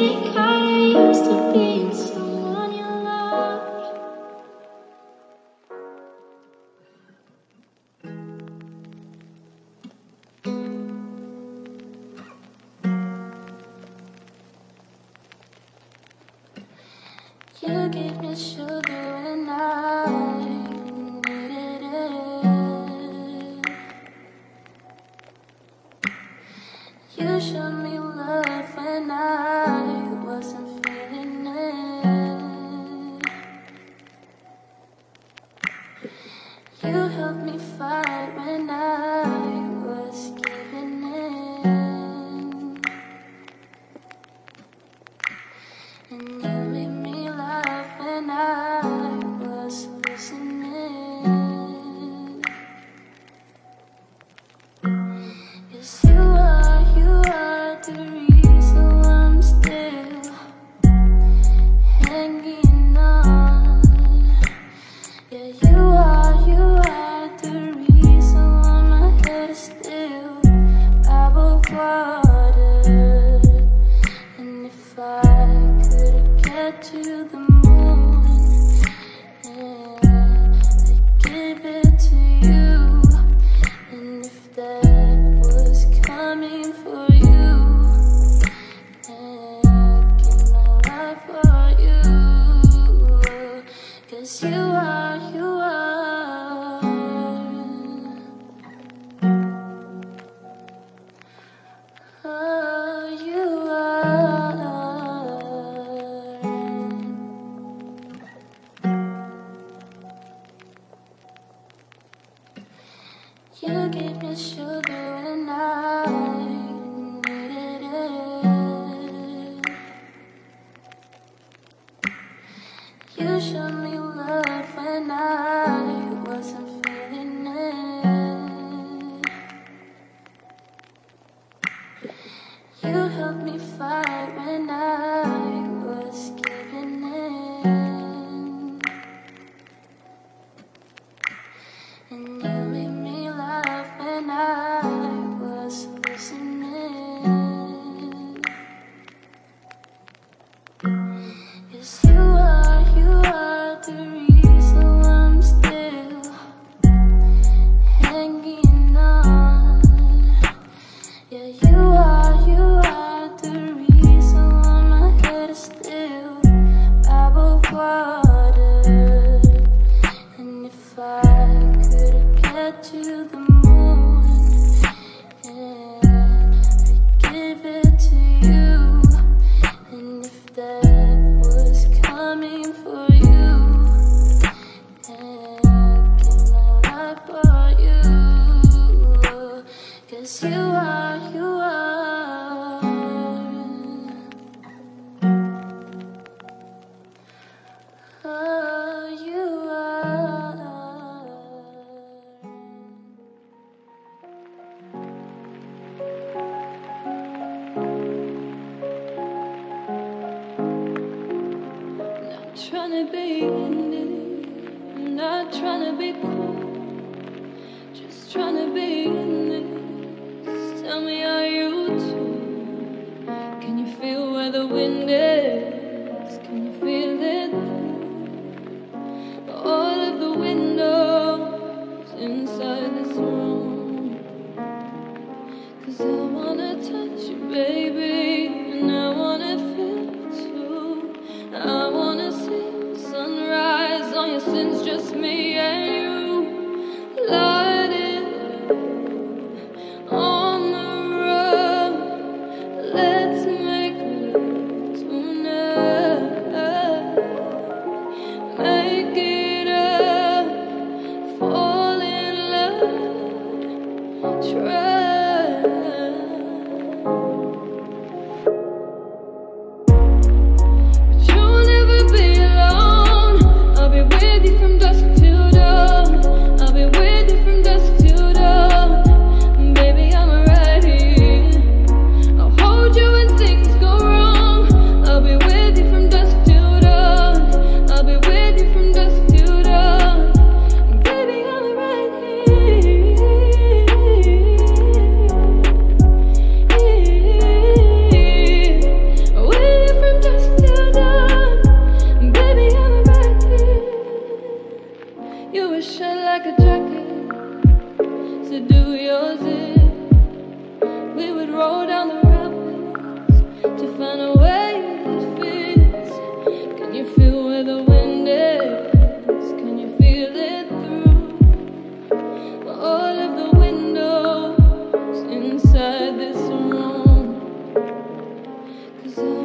think I used to be someone you loved. You gave me sugar and I needed it. You showed me love when I wasn't feeling it. You helped me fight when I was giving in. And you made me laugh when I was losing it. 'Cause you are the reason why I'm still hanging on. Yeah, you are the reason why my head is still above water. And if I could get to the moon, yeah, I'd give it to you. And if that was coming for you, I'd give my life for you. 'Cause you are. Oh, you are. You gave me sugar and I needed it. You showed me love when I wasn't feeling it. You helped me fight when I was giving in. And you made me laugh when I was losing it. 'Cause you are the reason why I'm still hanging on. Yeah, you are the reason why my head is still above water. And if I could get to the moon, yeah, I'd give it to you. And if that was coming for you, I'd give my life for you. 'Cause you are. Oh, you are. Not trying to be in it, not trying to be cool, just trying to be in this. Tell me, are you too? Can you feel where the wind is? Can you feel it? All of the windows inside this room. 'Cause I wanna touch you, baby, and I wanna feel it too. I wanna see the sunrise on your sins, just me and you. Light it on the road. Let's make love tonight.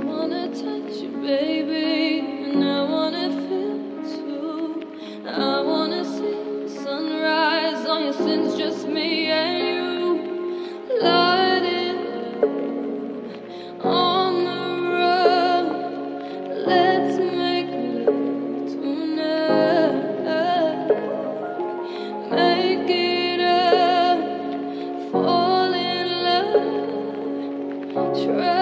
wanna touch you, baby, and I wanna feel too. I wanna see the sunrise on your sins, just me and you. Light it on the road. Let's make love tonight. Make it up. Fall in love. Try.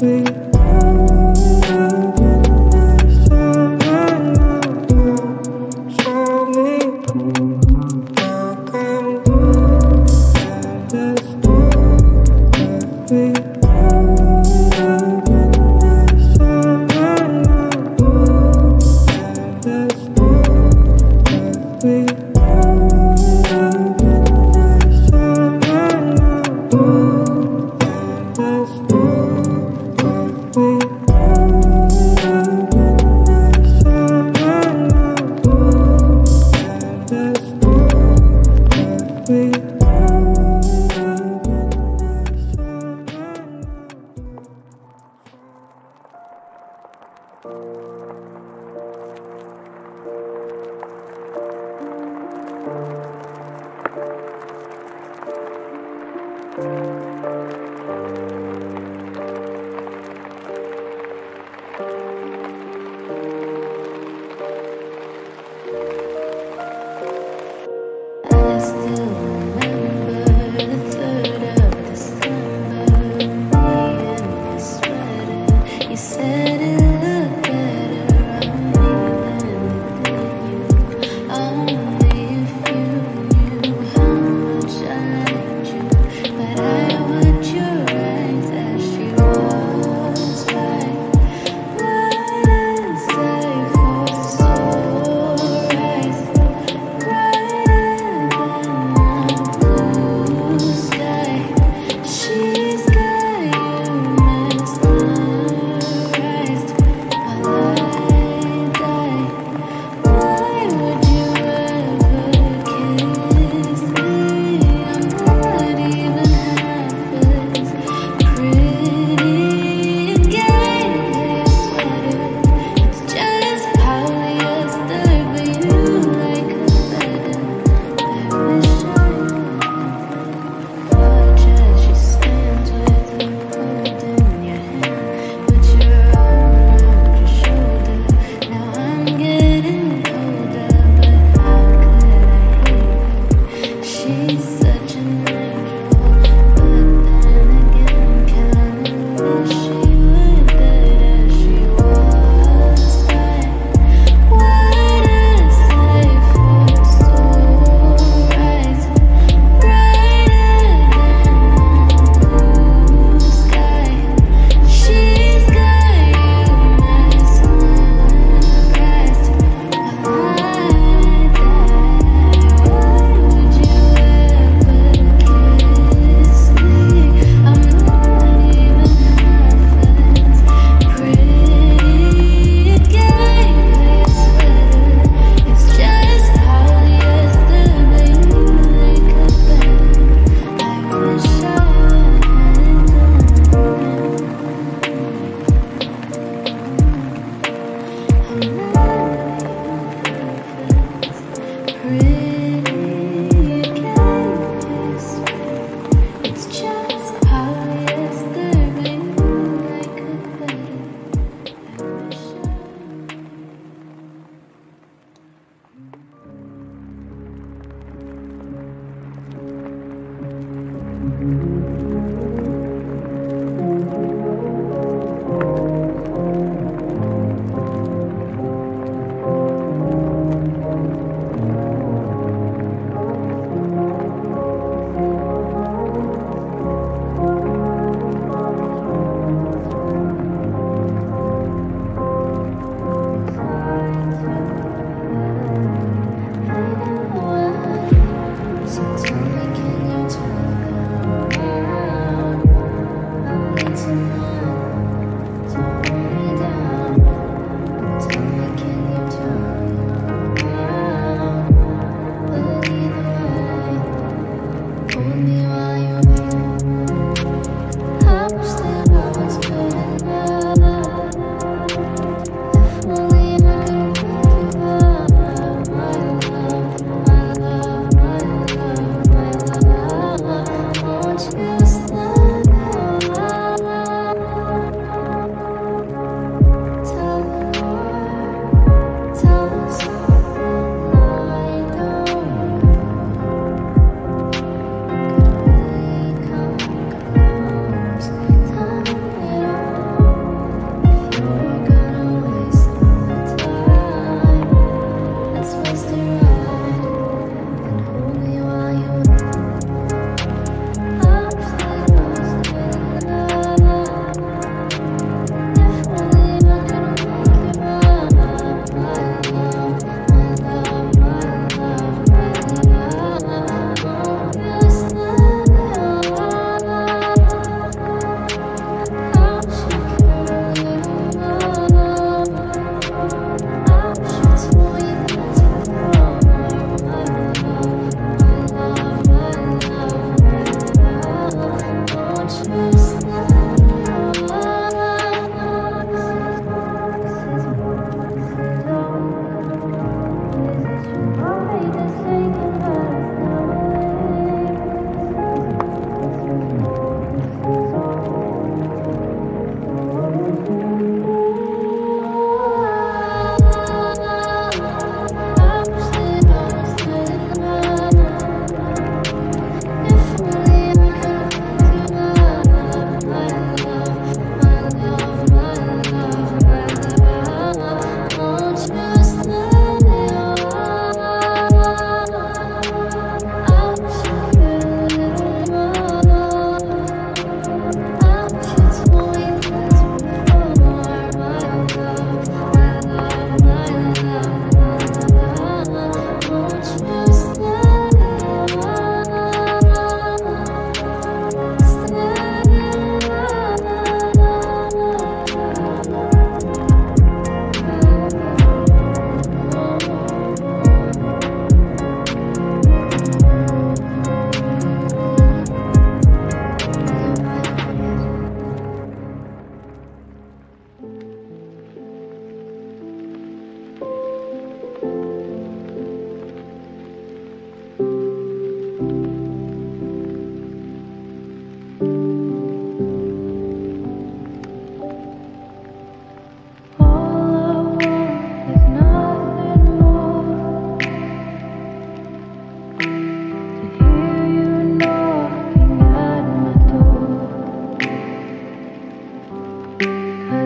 You said it looked good.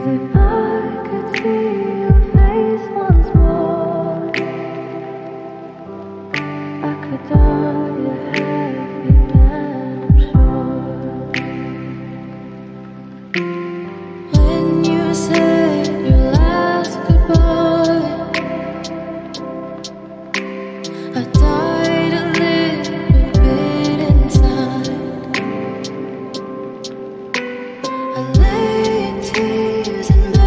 I laid tears in my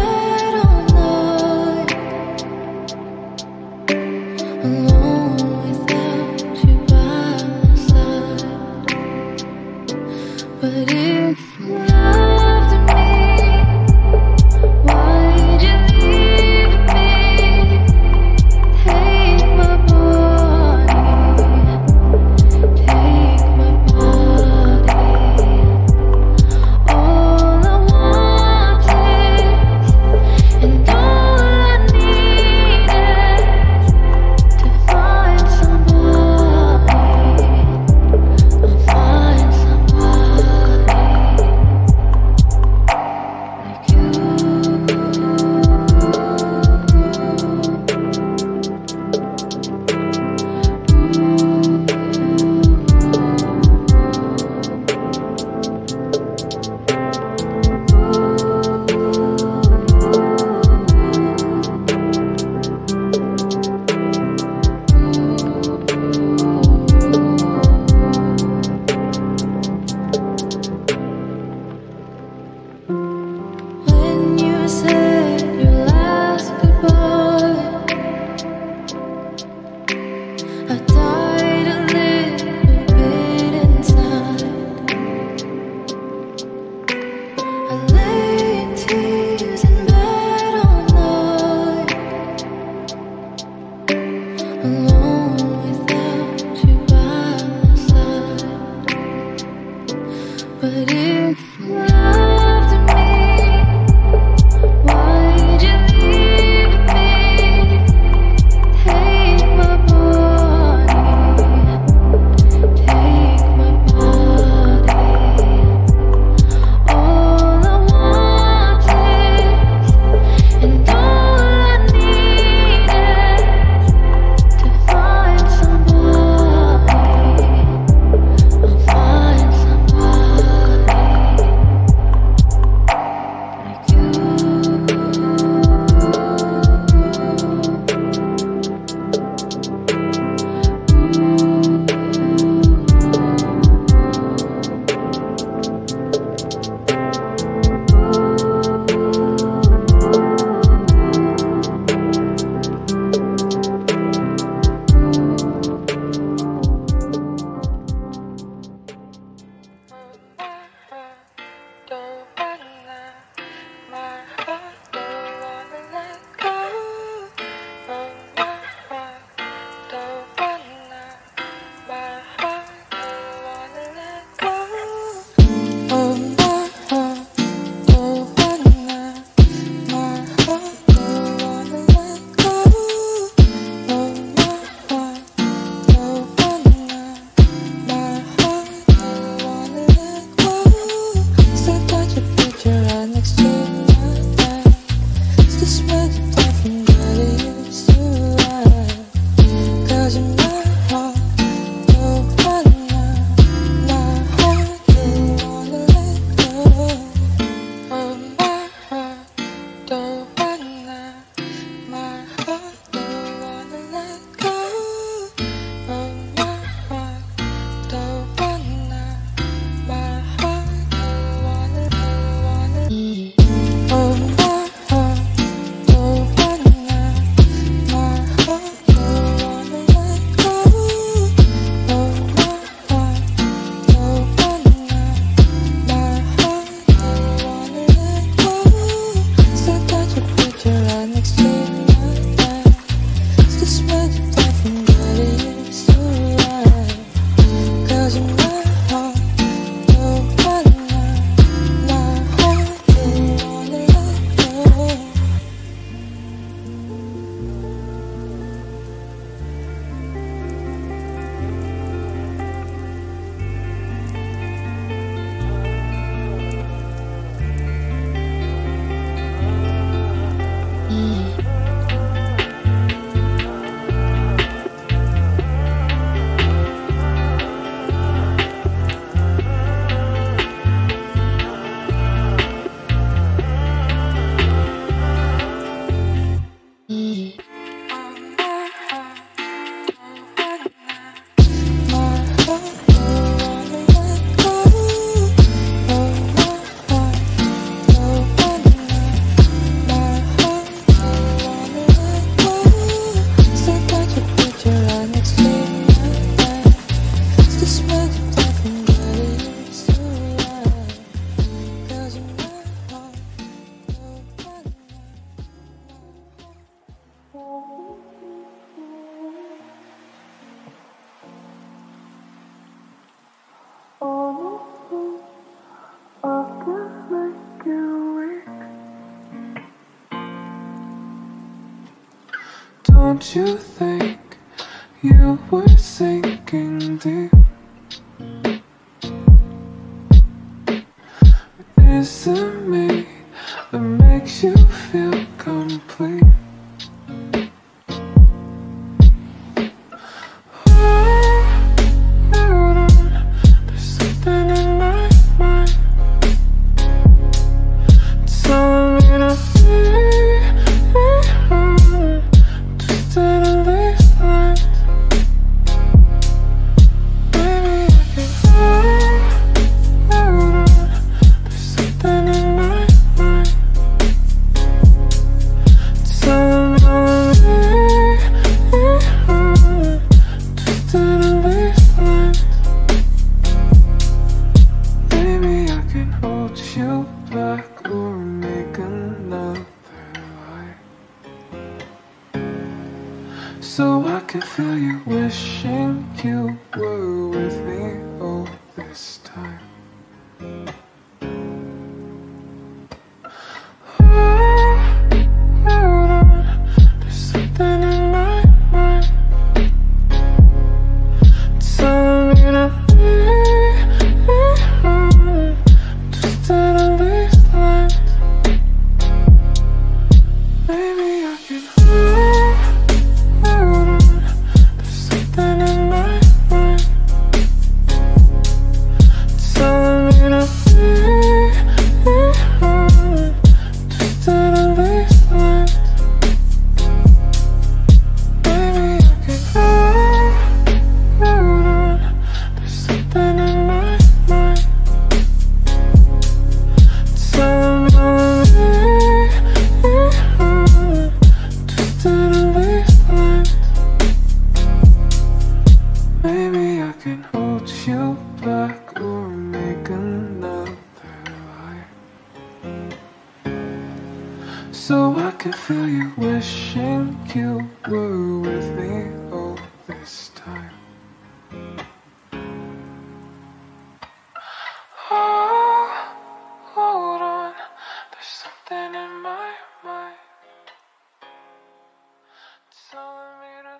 Don't you think you were sinking deep? It's in me that makes you feel complete. So I can feel you wishing you were with me all this time. So I can feel you wishing you were with me all this time. Oh, hold on, there's something in my mind. It's telling me to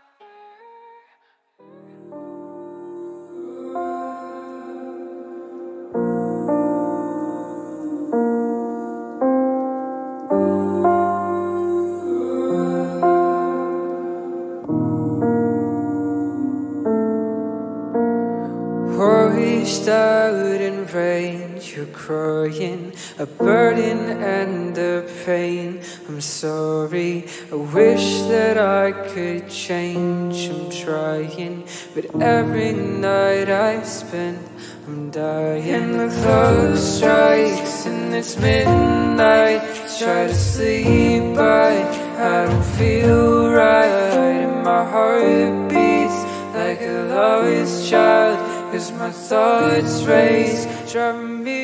reached out and range, you're crying, a burden and a pain. I'm sorry, I wish that I could change. I'm trying, but every night I spend, I'm dying. The clock strikes and it's midnight. Try to sleep, but I don't feel right. And my heart beats like a lost child, 'cause my thoughts race, driving me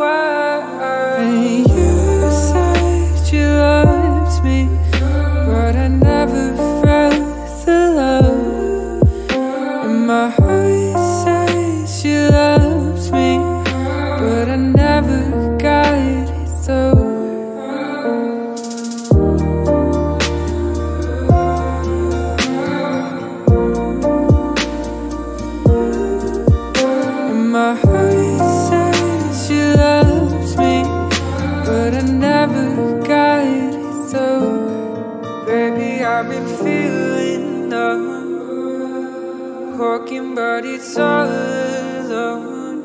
wild. And you said you loved me, but I never felt the love. And my heart says you loved me, but I never got it though. I've been feeling numb, walking but it's all alone,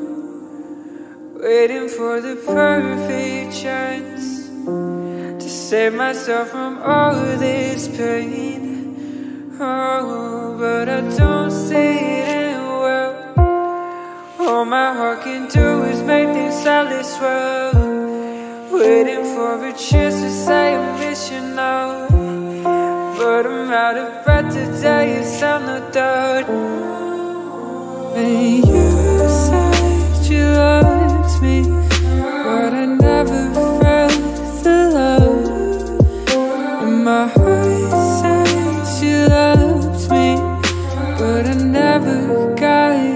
waiting for the perfect chance to save myself from all this pain. Oh, but I don't see it well. All my heart can do is make this silence swell, waiting for a chance to say I miss you now. But I'm out of breath today, it's time no doubt. And you said you loved me, but I never felt the love. And my heart says you loved me, but I never got it.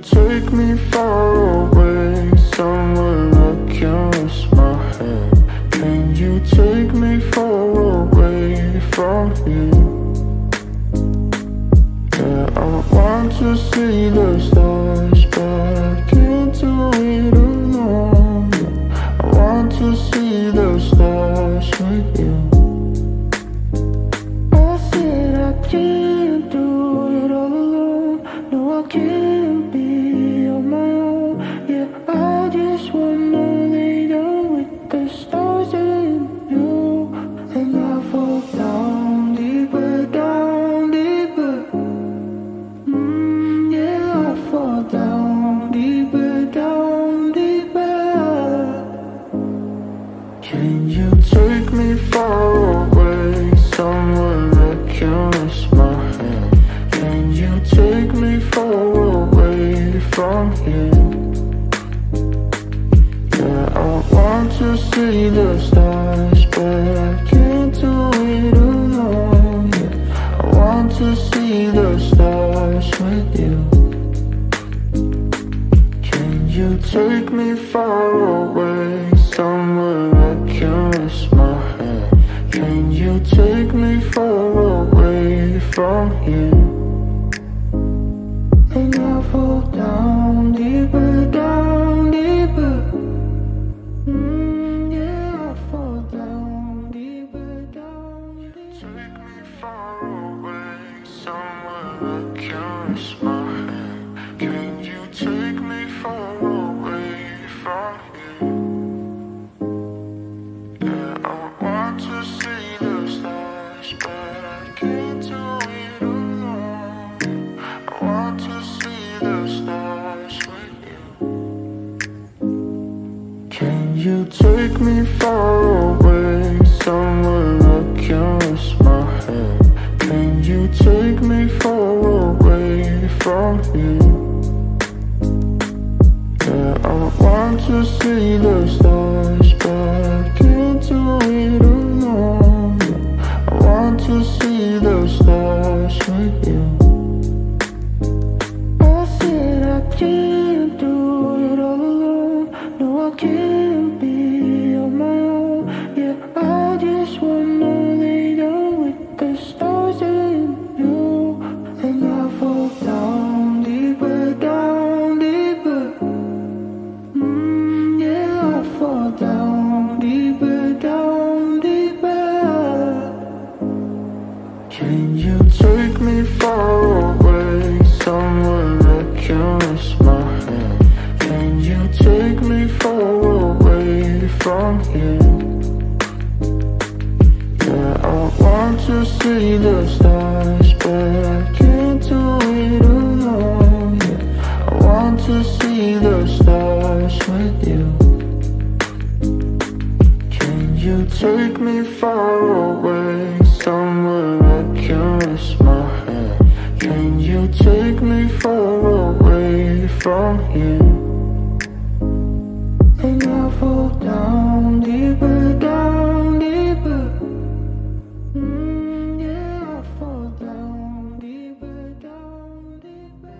Take me far away, somewhere I can rest my head. Can you take me far away from you? Yeah, I want to see the stars, but I can't do it alone. I want to see the stars with you. I said I can't do it all alone. No, I can't. Can you take me far away, somewhere that can rest my head? Can you take me far away from here? Yeah, I want to see the stars, but I can't do it alone. Yeah, I want to see the stars with you. Can you take me far away, somewhere I can rest my head? Can you take me far away from you? And I fall down deeper, down deeper. Yeah, I fall down deeper, down deeper. Take me far away, somewhere I can rest my head. Can you take me far away from you? Can you take me far away, somewhere I can rest my head? Can you take me far away from you? Yeah, I want to see the stars, but I can't do it alone. I want to see the stars with you. I said I can't do it all alone. No, I can't. Can you take me far away, somewhere I can rest my head? Can you take me far away from here? Yeah, I want to see the stars, but I can't do it alone. Yeah, I want to see the stars with you. Can you take me far away, somewhere I can rest my head? Can you take me far away from here? And I fall down deeper, down deeper. Yeah, I fall down deeper, down deeper.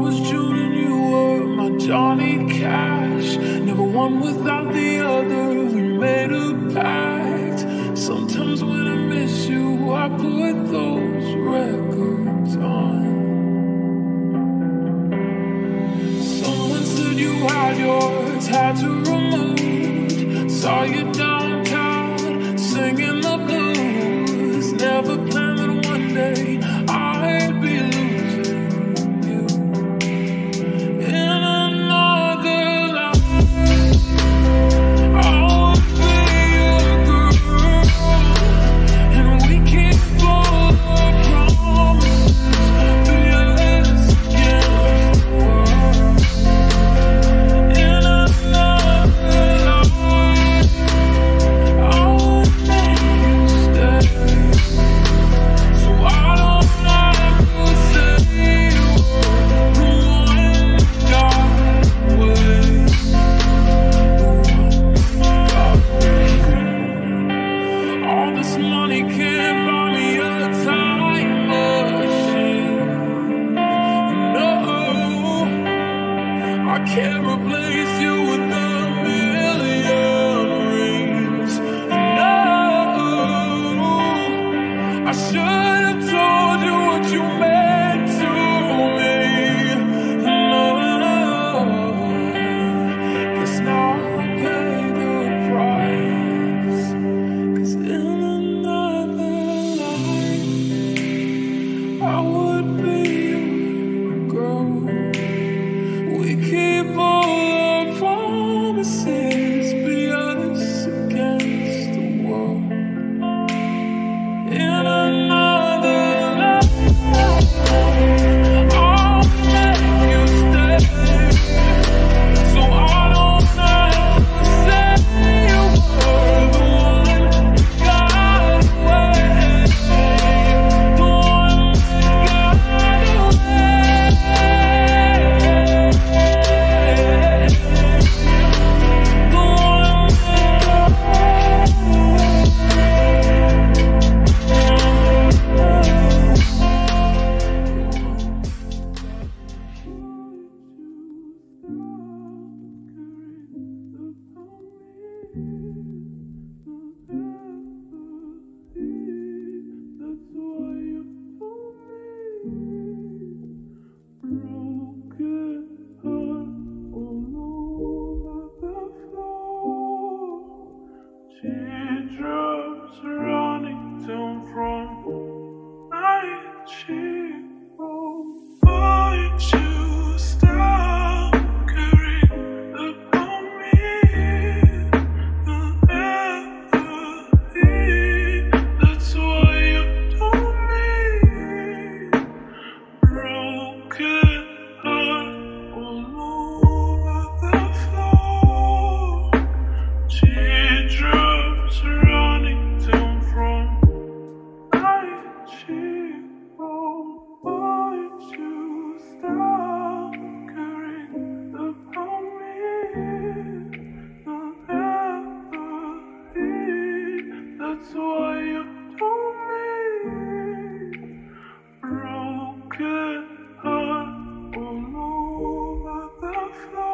was June and you were my Johnny Cash. Never one without the other, we made a pact. Sometimes when I miss you, I put those records on. Someone said you had your tattoo removed. Saw you downtown, singing the blues. Never planned that one day I'd be losing. Can't replace you with a million rings. No, I should have told you what you meant to me. No, guess now I pay the price. 'Cause in another life, I would be your girl. We keep all our promises, be us against the wall. In another life, I'll make you stay, so I don't have to say you were the one that got away, the one that got away. Teardrops running down from my cheekbone, my cheekbone. Why did you stop caring upon me forever? That's why you told me. Broken heart alone. My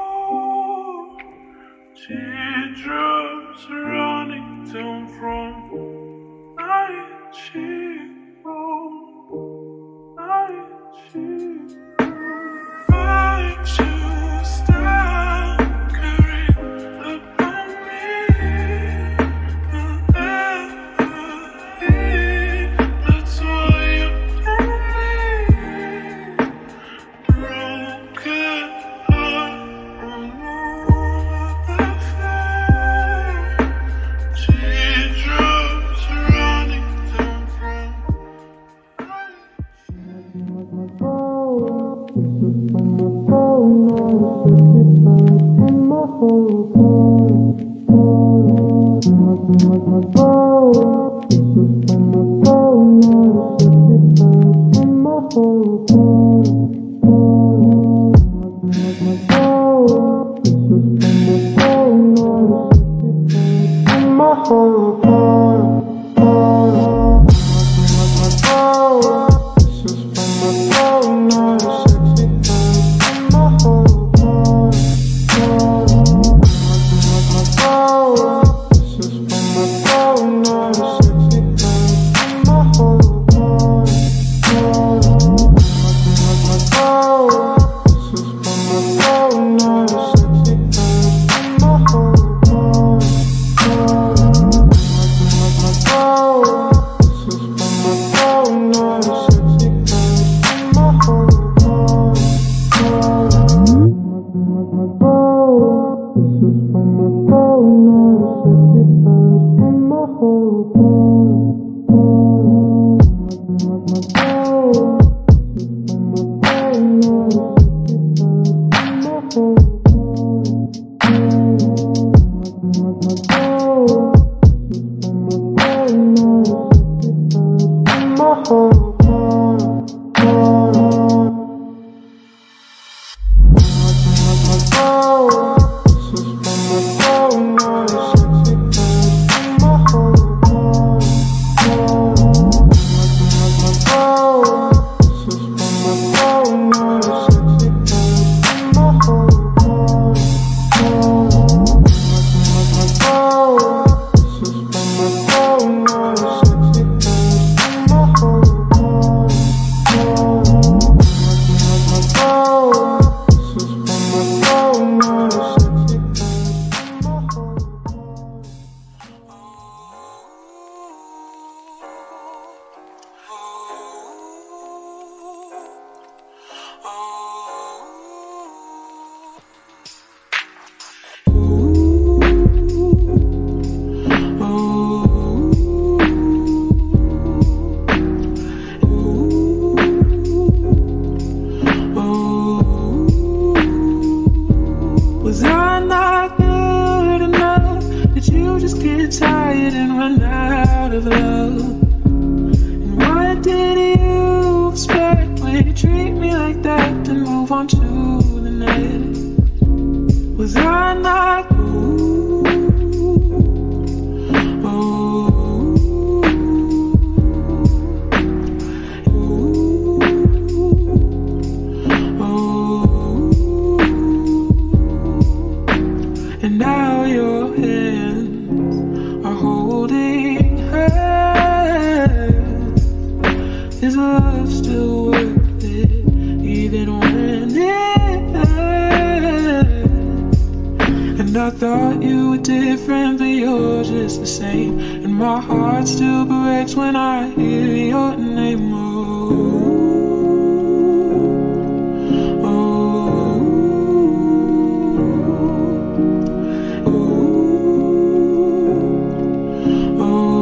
phone, this is from my phone, not a sexy time. move on to the next. Was I not cool? And now your hands are holding hands. Is love still worth it? Even when it ends. And I thought you were different, but you're just the same. And my heart still breaks when I hear your name. Oh, oh, oh, oh.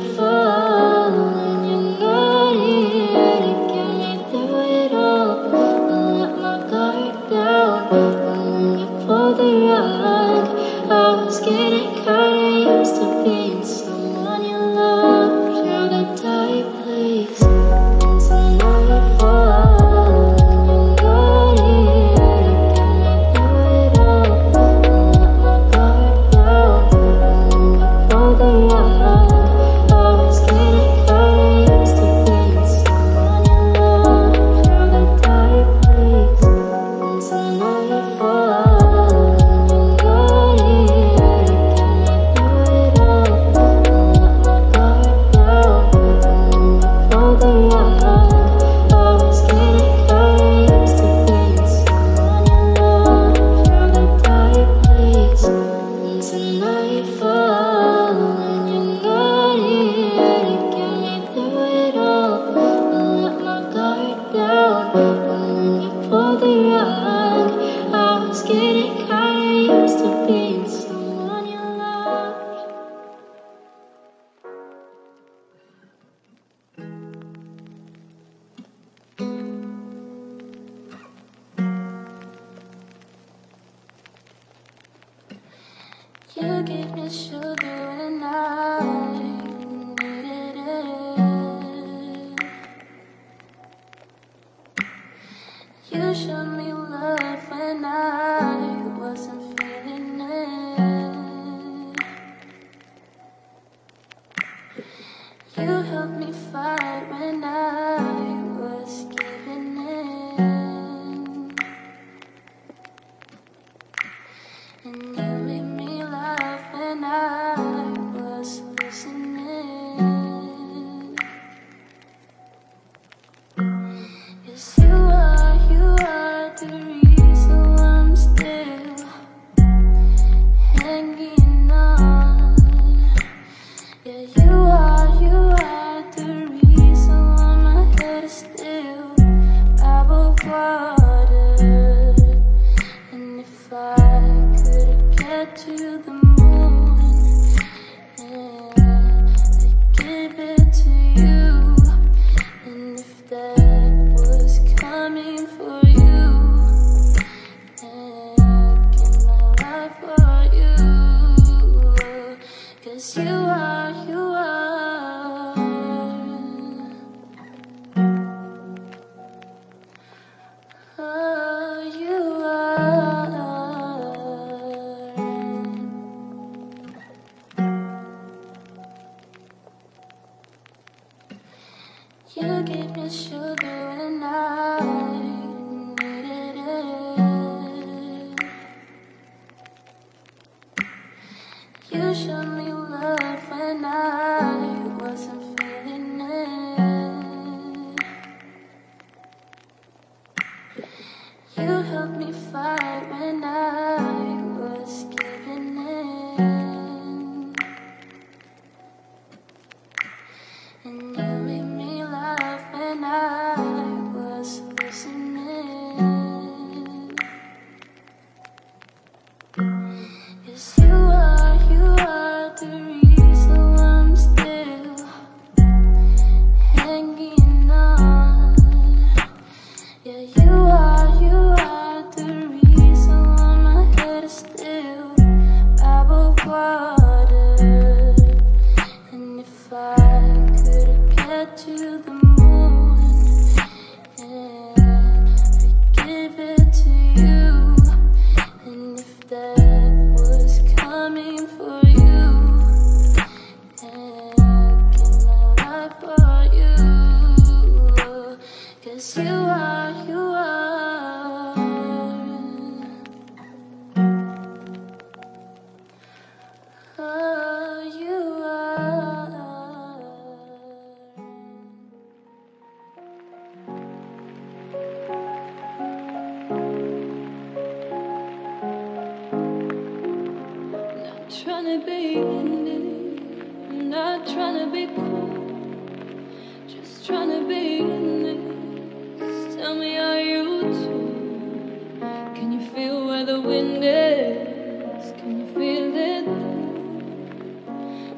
Can you feel it?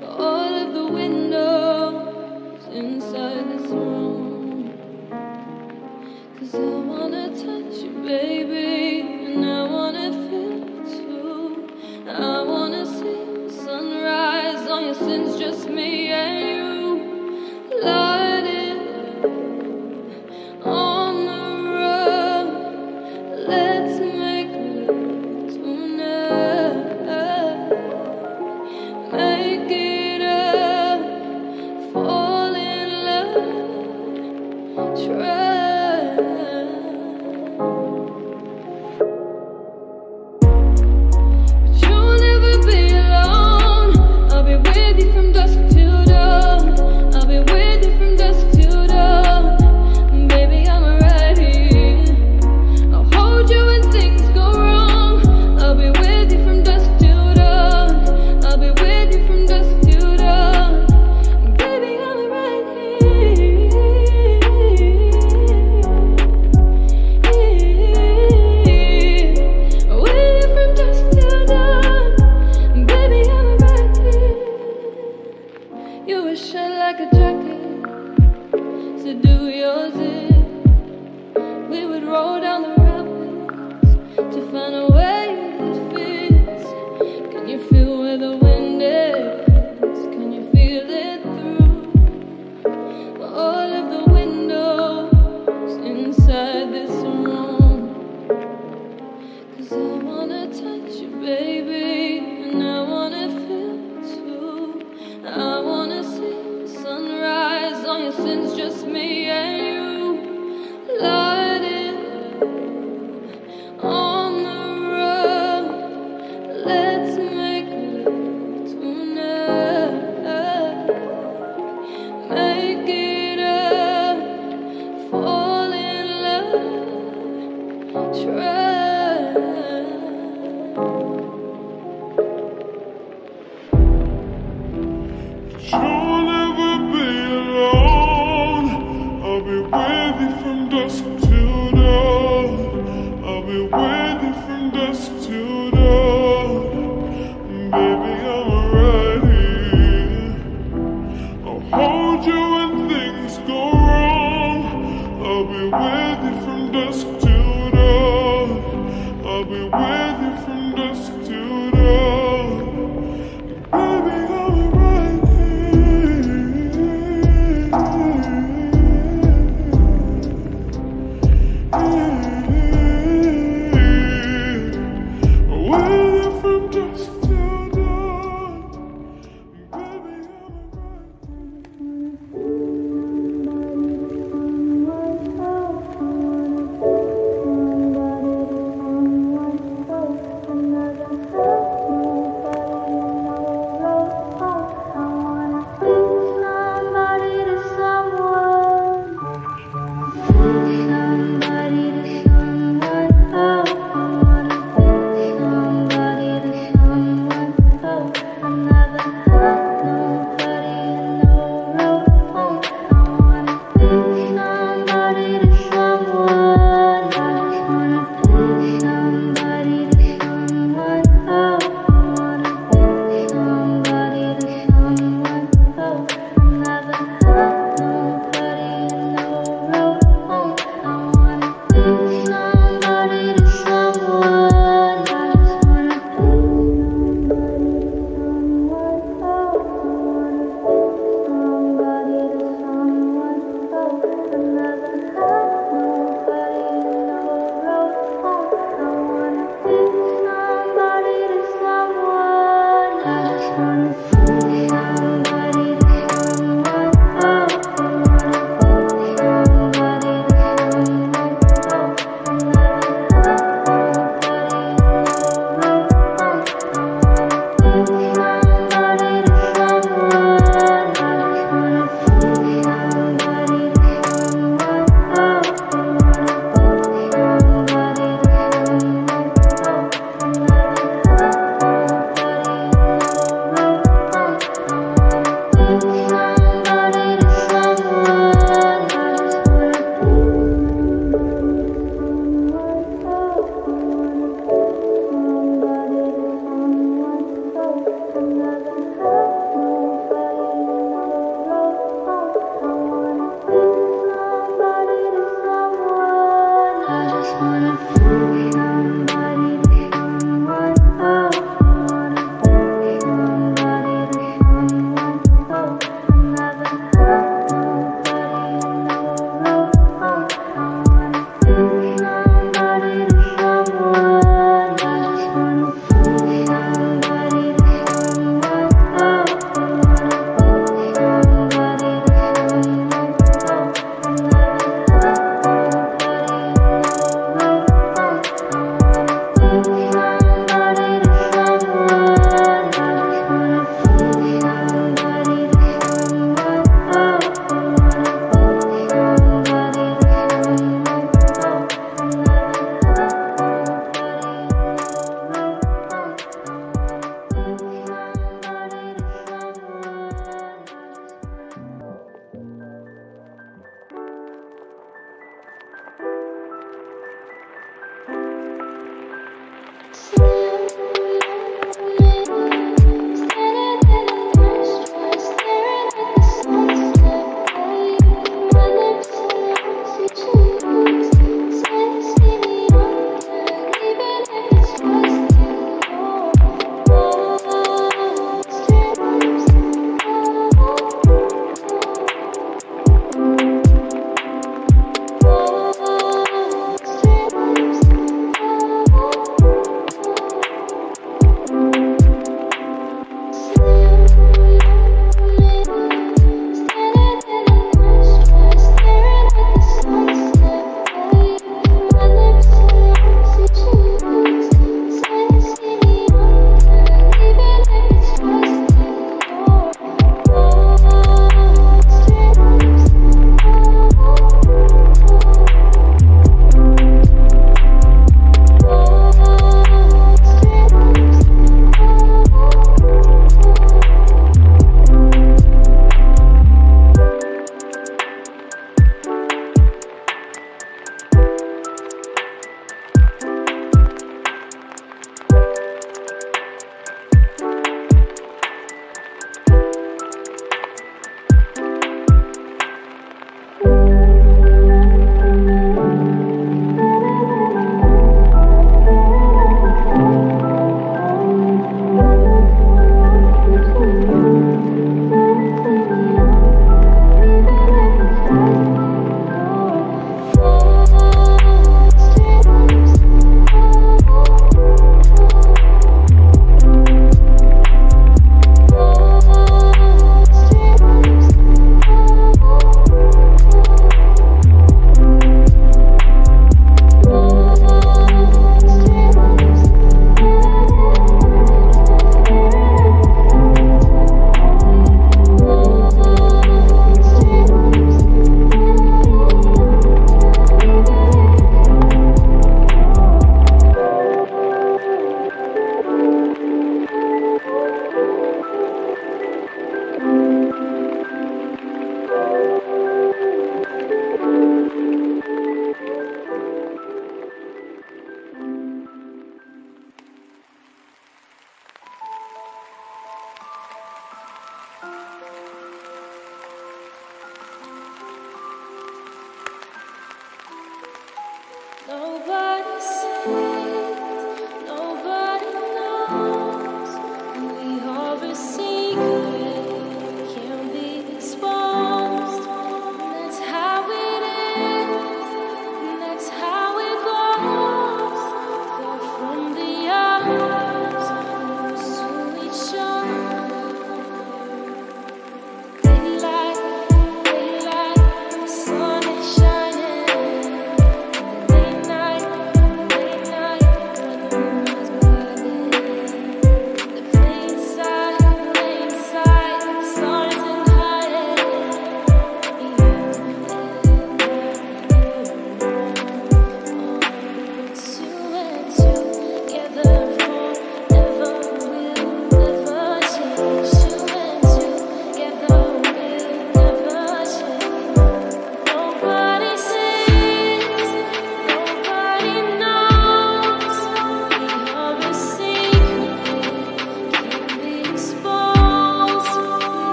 All of the windows. You were shut like a jacket, so do yours in. We would roll down the rapids to find a way that fits. Can you feel where the wind is? Can you feel it through all of the windows inside this room? 'Cause I wanna touch you, baby, and I wanna feel too. I wanna sunrise on your sins, just me and you. Light it on the road. Let's make love tonight. Make it up. Fall in love. Try.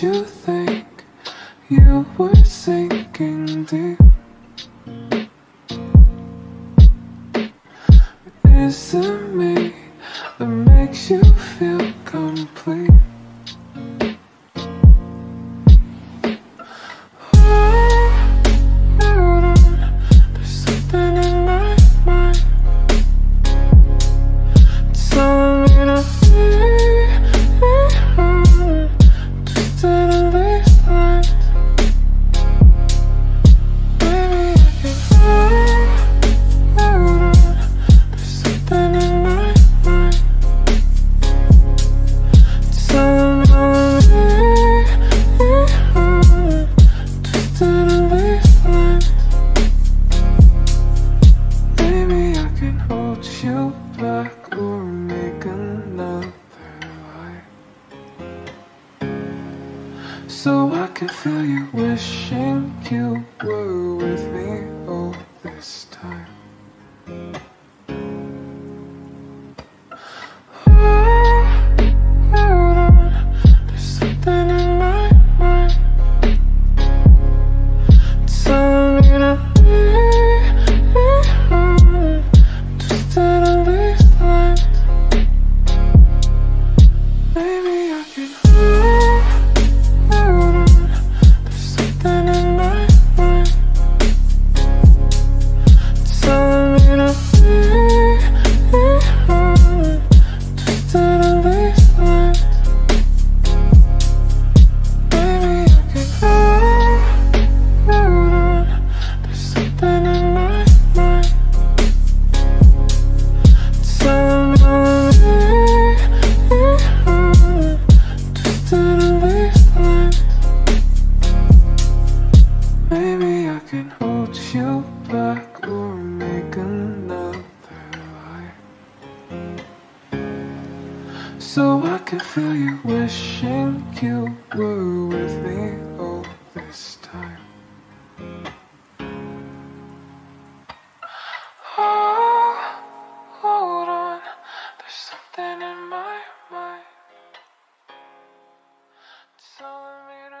Did you think you were sinking deep? Is it me that makes you feel complete? So I can feel you wishing you were with me all this time. So I can feel you wishing you were with me all this time. Oh, hold on, there's something in my mind. It's telling me to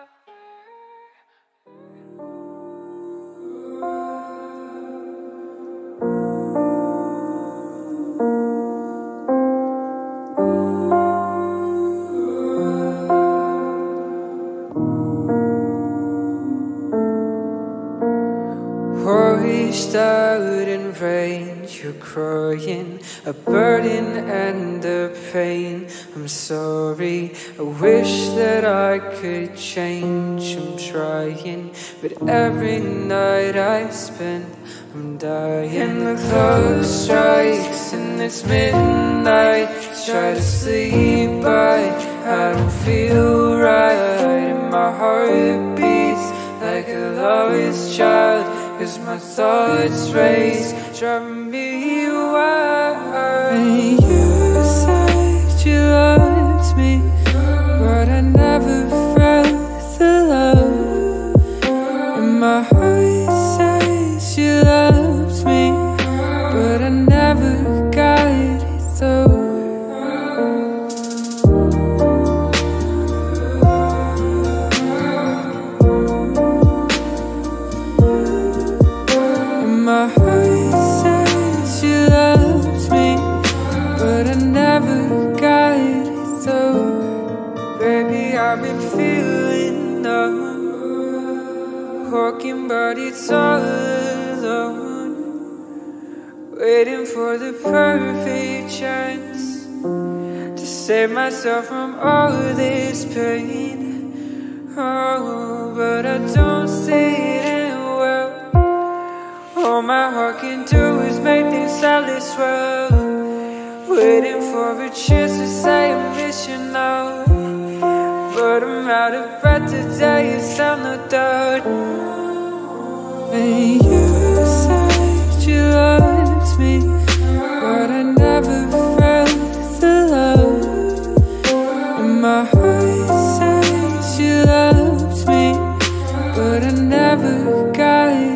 reached out in vain, you're crying, a burden and a pain. I'm sorry, I wish that I could change. I'm trying, but every night I spend, I'm dying. The clock strikes and it's midnight. Try to sleep, but I don't feel right. And my heart beats like a lost child, 'cause my thoughts race, driving me wild. And you said you loved me, but I never felt the love. And my heart says you loved me, but I never got it though. I've been feeling numb, walking but it's all alone, waiting for the perfect chance to save myself from all this pain. Oh, but I don't see it in well. All my heart can do is make this endless swell, waiting for a chance to say I miss you now. But I'm out of breath today, it's out no doubt. And you said you loved me, but I never felt the love. And my heart says you loved me, but I never got it.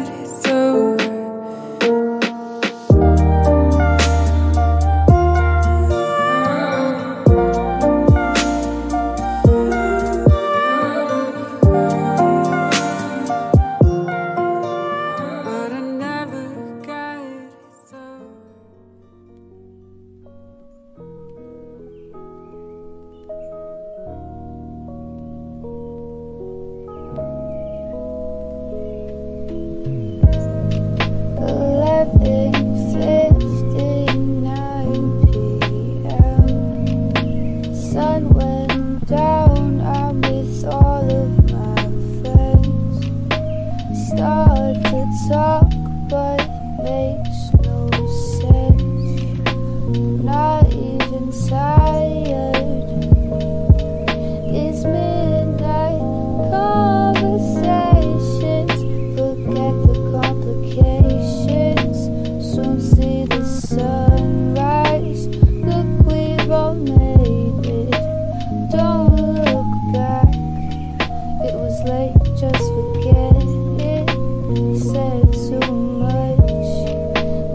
was late, just forget it. You said too much.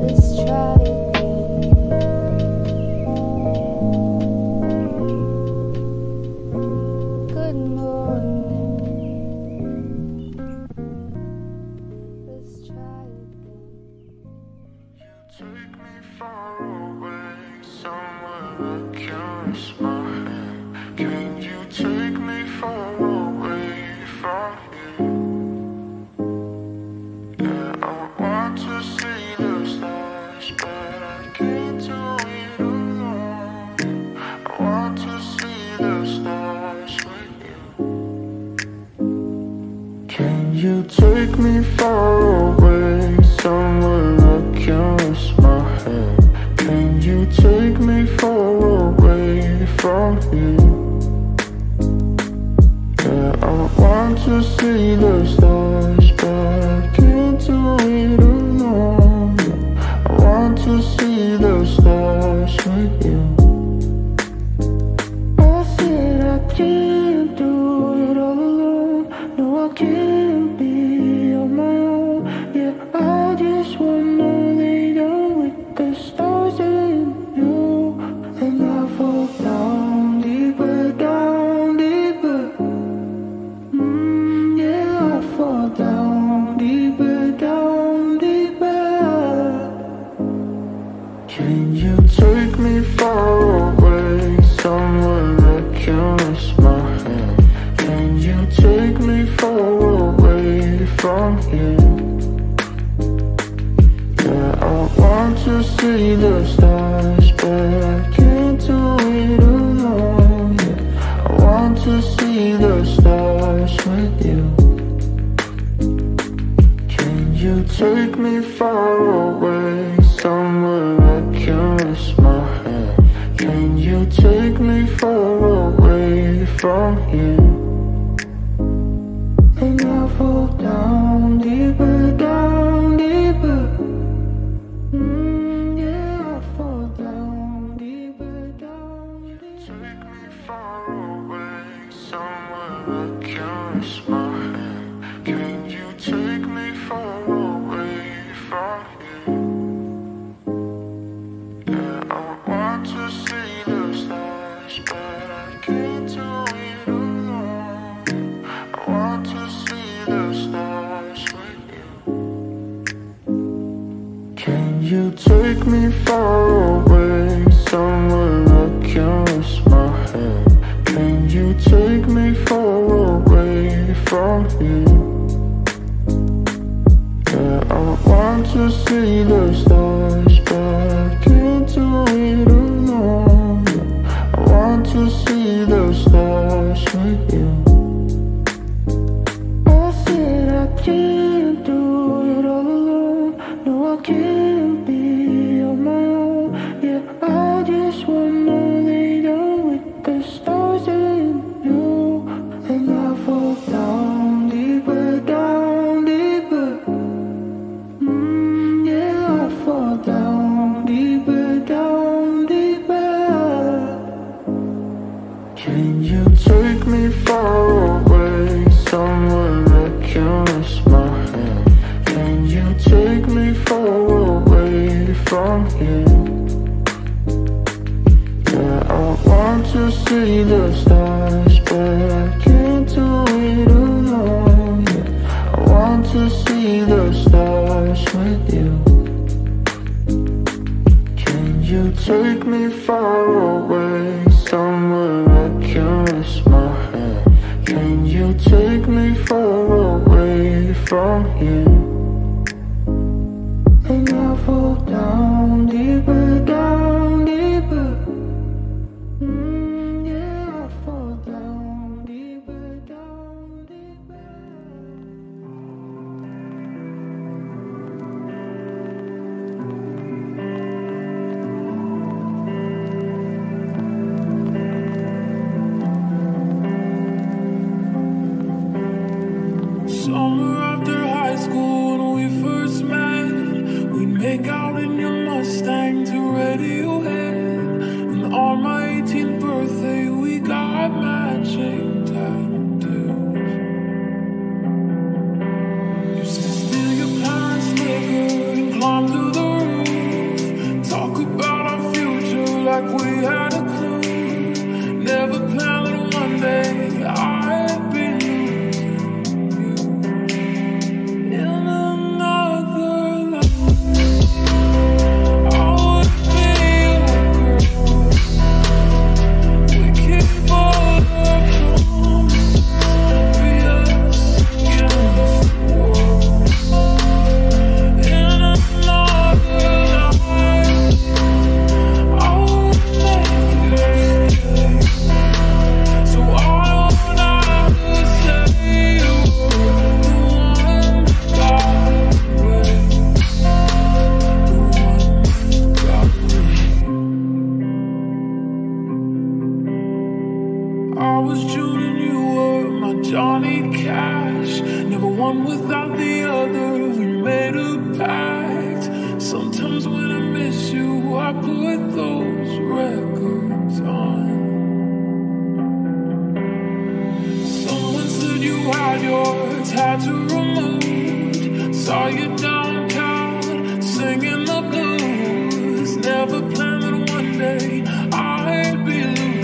Let's try again. Good morning. Let's try again. You take me far away, somewhere I can't smile. You take me far away, somewhere I can rest my head. Can you take me far away from here? Yeah, I want to see the stars, but I can't do it alone. I want to see the stars with you. I said I can't do it all alone. No, I can't. Can you take me far away, somewhere that can rest my head? Can you take me far away from here? Yeah, I want to see the stars, but I can't do it alone. I want to see the stars with you. Can you take me far away, somewhere I can rest my head? Can you take me far away from here? And I fall down deeper, down deeper. Yeah, I fall down deeper, down deeper. Take me far away, somewhere I can rest my head. Can you take me far away from here? You take me far away, somewhere I can rest my head. Can you take me far away from here? Yeah, I want to see the stars, but I can't do it alone. I want to see the stars with you. I said I can't do it all alone. No, I can't. Can you take me far away, somewhere that can rest my head? Can you take me far away from here? Yeah, I want to see the stars, but I can't do it alone. Yeah, I want to see the stars with you. You take me far away, somewhere I can rest my head. Can you take me far away from here? And I fall down deeper, down deeper. Yeah, I fall down deeper, down deeper. Summer after high school, when we first met, we'd make out in your Mustang to Radiohead. And on my 18th birthday, we got matching tattoos. eyes, never one without the other. We made a pact. Sometimes when I miss you, I put those records on. Someone said you had your tattoo removed. Saw you downtown singing the blues. Never planned that one day I'd be losing.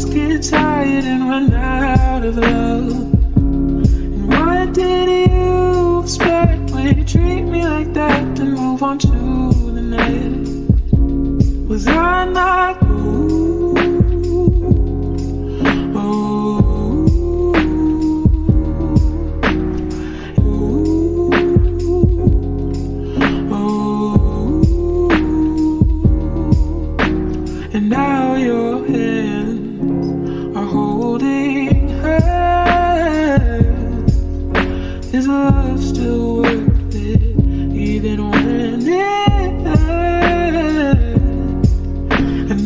just get tired and run out of love? And why did you expect when you treat me like that to move on to the next? Was I not cool?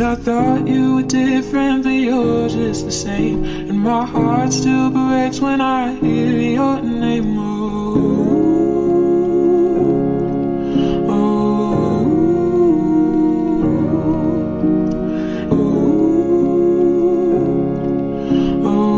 I thought you were different, but you're just the same. And my heart still breaks when I hear your name. Oh, oh, oh, oh, oh.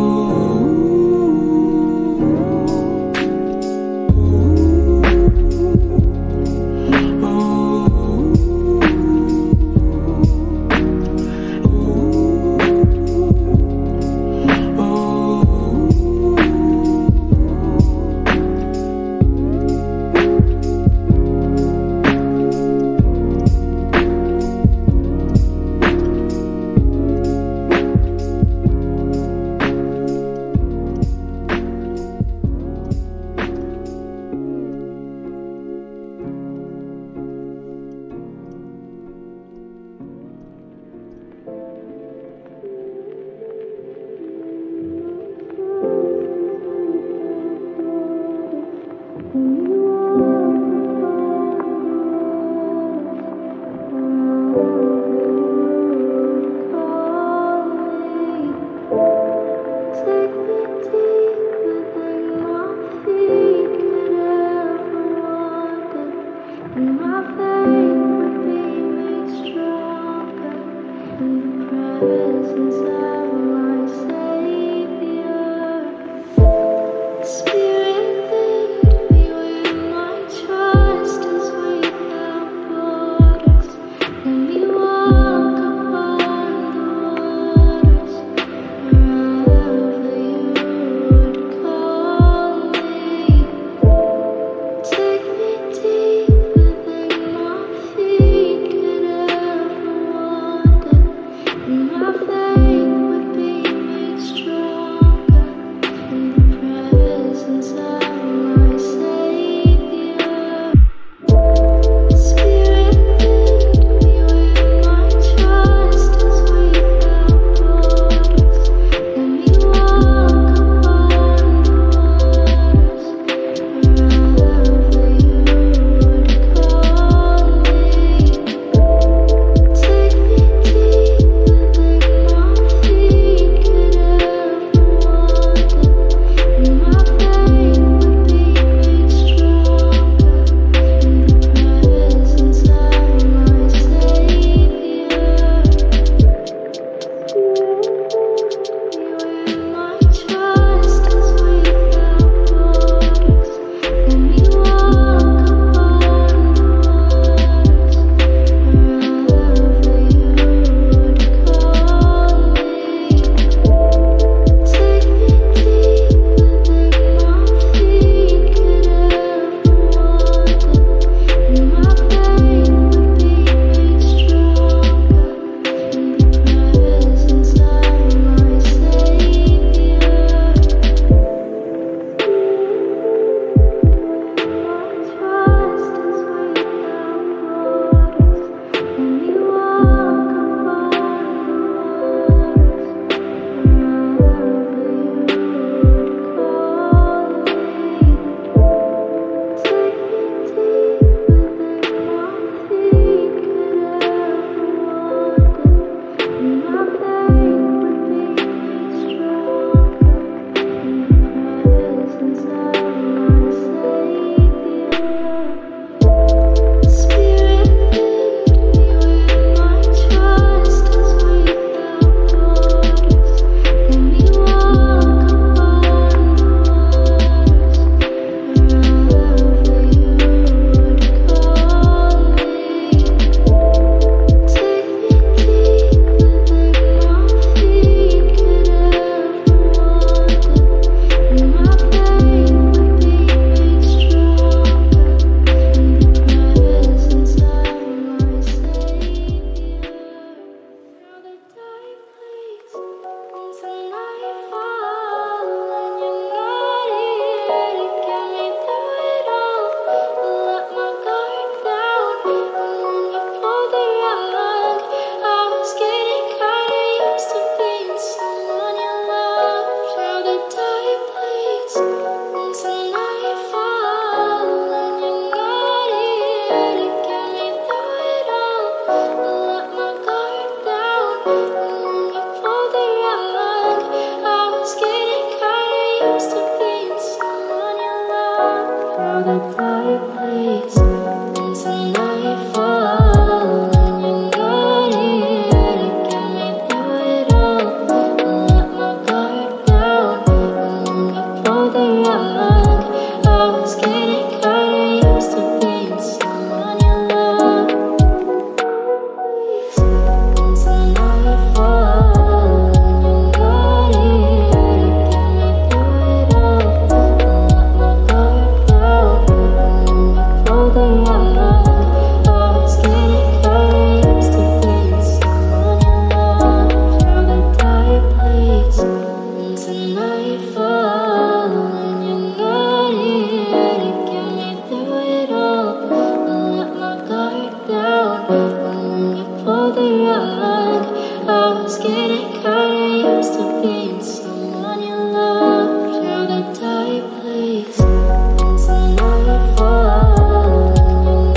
I was getting kinda used to being someone you love. Now that die plays into nightfall, and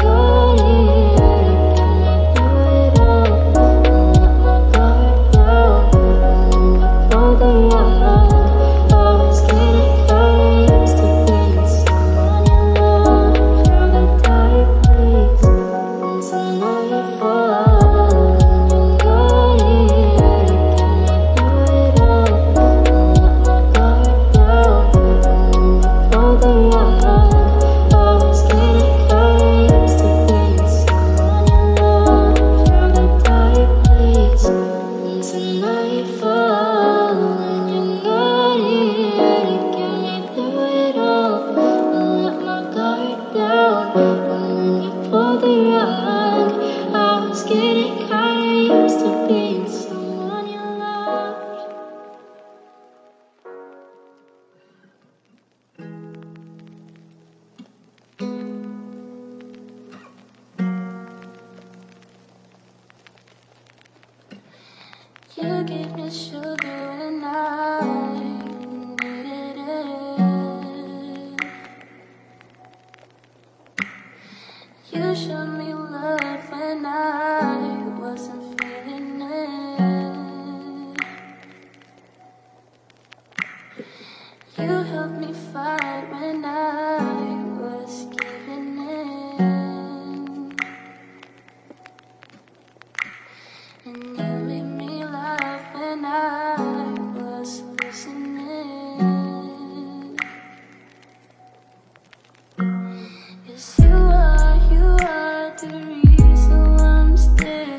you're not here. Can I blow it up? I let my guard down, and I blow the rock. I was getting kinda used to being someone you love. Now that die plays into nightfall. You gave me sugar and I needed it. You showed me love when I wasn't feeling it. You helped me fight when I was giving in. And you to the moon, and I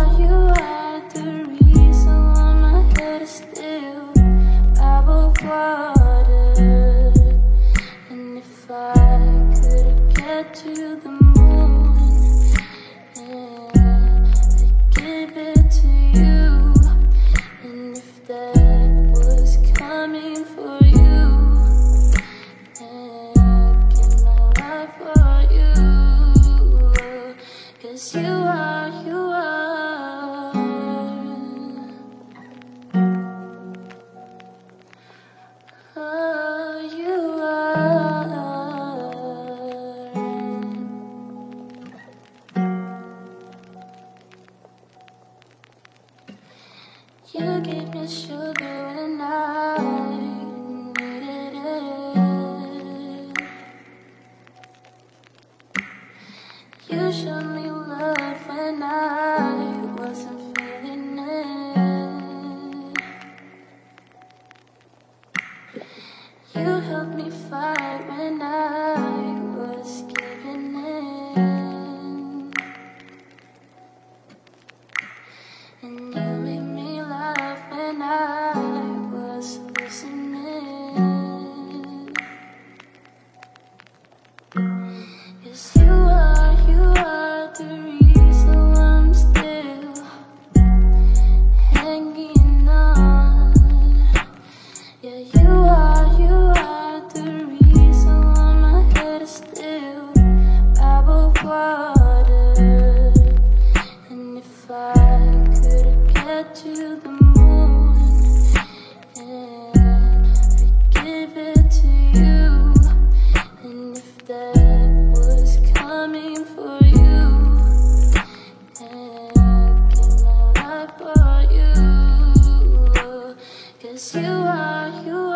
give it to you. And if that was coming for you, I'd give my life for you. 'Cause you are, oh, you are. You gave me sugar and I needed it. You showed me love when I wasn't feeling it. You helped me fight when I was giving in. And you to the moon, and I give it to you. And if that was coming for you, I'd give my life for you. 'Cause you are, oh, you are.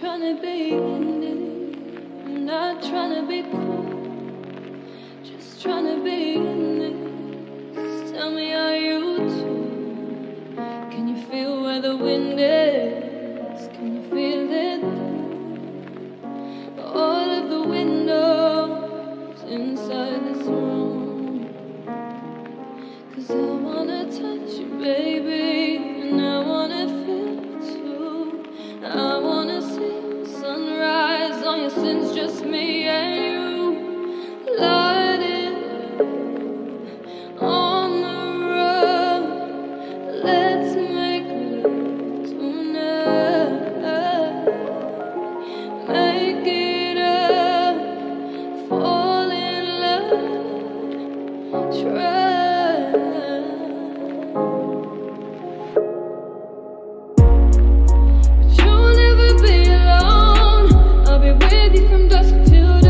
Trying to be in it, I'm not trying to be cool, just trying to be in this. Tell me, are you too? Can you feel where the wind is? Can you feel it? All of the windows inside this room. 'Cause I wanna touch you, baby, and I wanna feel it too. I wanna lessons, just me and you. Light it on the road. Let's make love tonight. Make it up. Fall in love. Try. From dusk till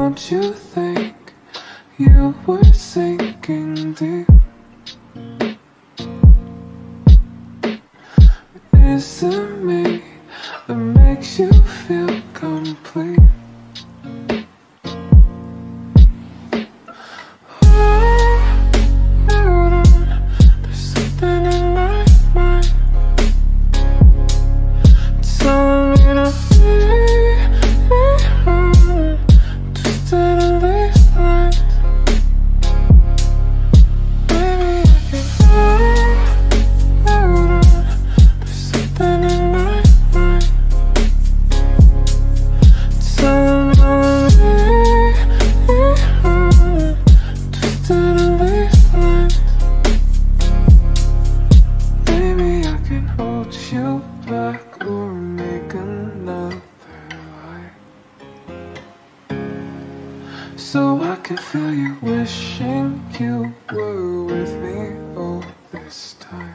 Don't you think you were sinking deep? Is it me that makes you feel complete? So I can feel you wishing you were with me all this time.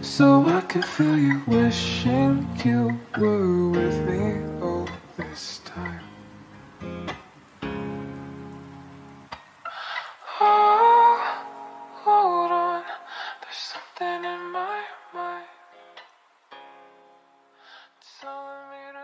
So I can feel you wishing you were with me all this time. Oh, hold on, there's something in my mind. It's telling me to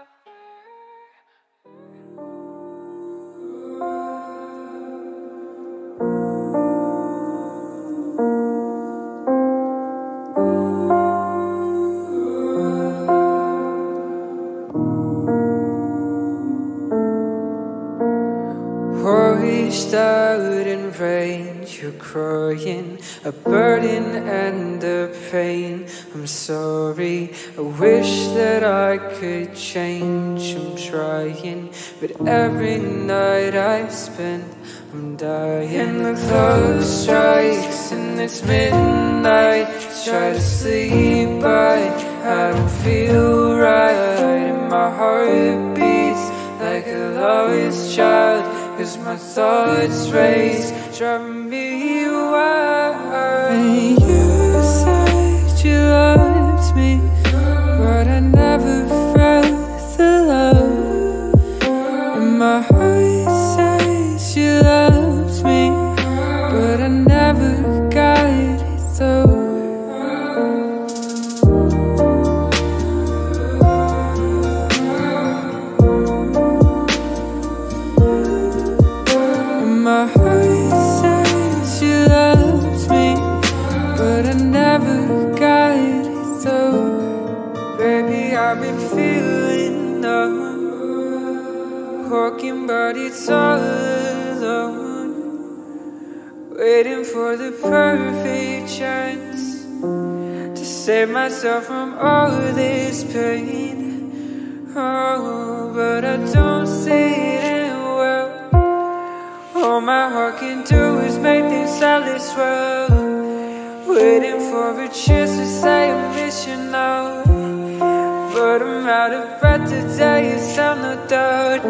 reached out and range, you're crying, a burden and a pain. I'm sorry, I wish that I could change. I'm trying, but every night I spend, I'm dying. The clock strikes and it's midnight. Try to sleep, but I don't feel right. And my heart beats like a lost child, 'cause my thoughts race, driving me wild. And you said you loved me, but I never felt the love. And my heart says you loved me, but I never got it though. I've been feeling numb, walking but it's all alone, waiting for the perfect chance to save myself from all this pain. Oh, but I don't see it in well. All my heart can do is make this sadness swell, waiting for a chance to say I miss you now. But I'm out of breath today, it's time no doubt.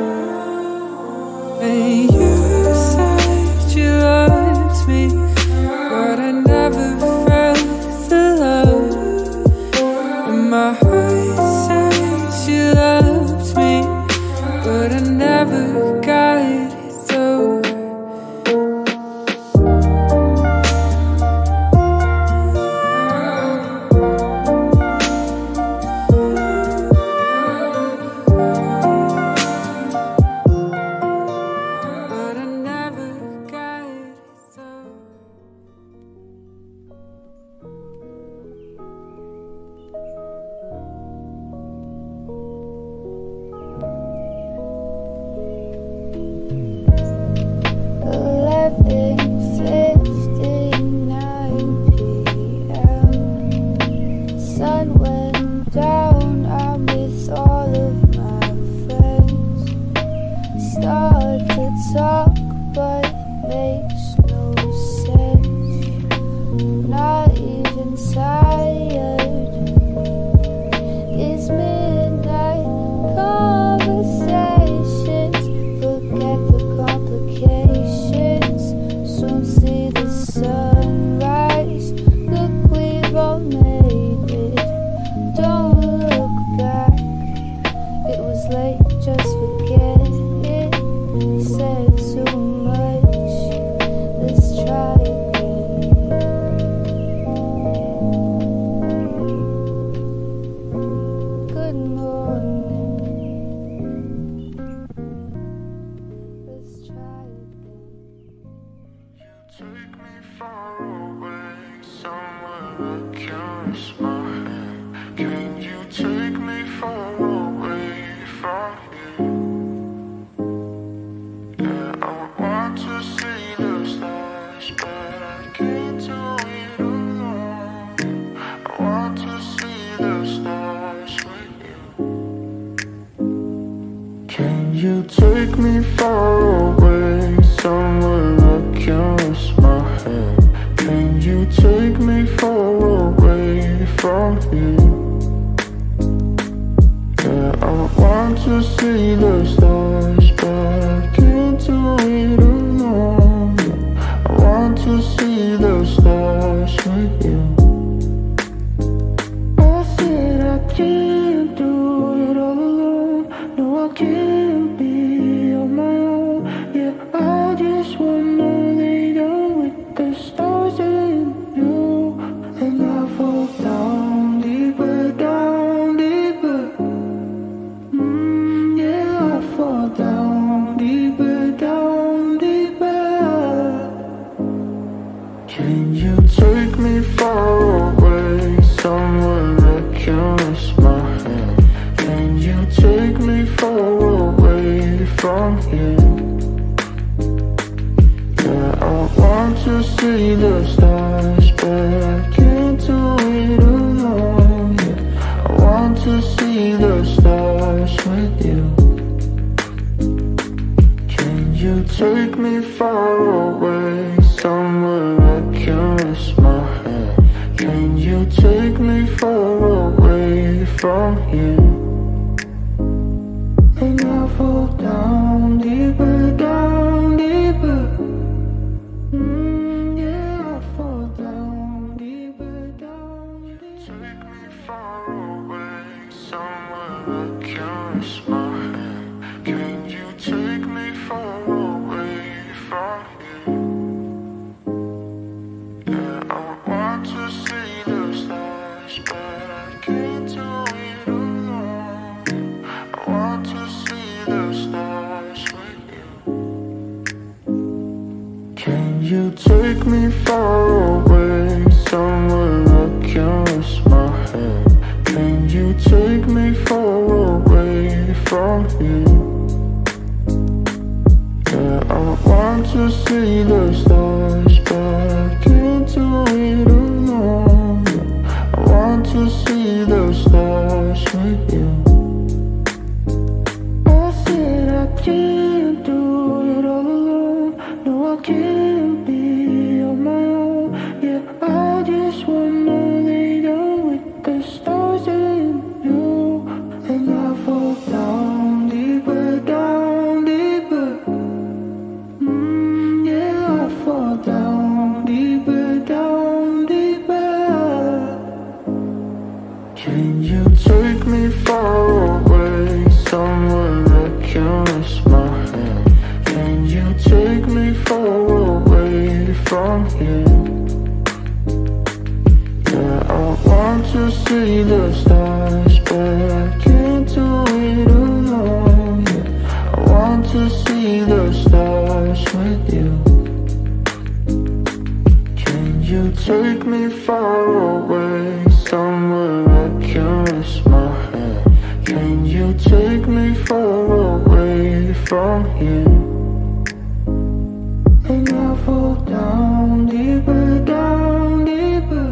And you said you loved me, but I never felt the love. And my heart says you loved me, but I never got it. Can you take me far away from here? Yeah, I want to see the stars, but I can't do it alone. I want to see the stars with you. Can you take me far away, somewhere I can rest my head? Can you take me far away from here? Yeah, I want to see the stars, but I can't do it alone. I want to see the stars with you. I said I can't do it all alone. No, I can't be on my own. Yeah, I just wanna lay down with the stars. Can you take me far away, somewhere that can rest my head? Can you take me far away from here? Yeah, I want to see the stars, but I can't do it alone. I want to see the stars with you. Can you take me far away, somewhere I can rest my head? Can you take me far away from here? And I fall down deeper, down deeper. Yeah, I fall down deeper, down deeper. Take me far away, somewhere I can rest my head. Can you take me far away from here? Can you take me far away, somewhere I can rest my head? Can you take me far away from here? Yeah, I want to see the stars, but I can't do it alone. I want to see the stars with you. I said I can't do it all alone. No, I can't. Can you take me far away, somewhere that can rest my head? Can you take me far away from here? Yeah, I want to see the stars, but I can't do it alone. Yeah, I want to see the stars with you. Can you take me far away, somewhere I can rest my head? Can you take me far away from here? And I fall down deeper, down deeper.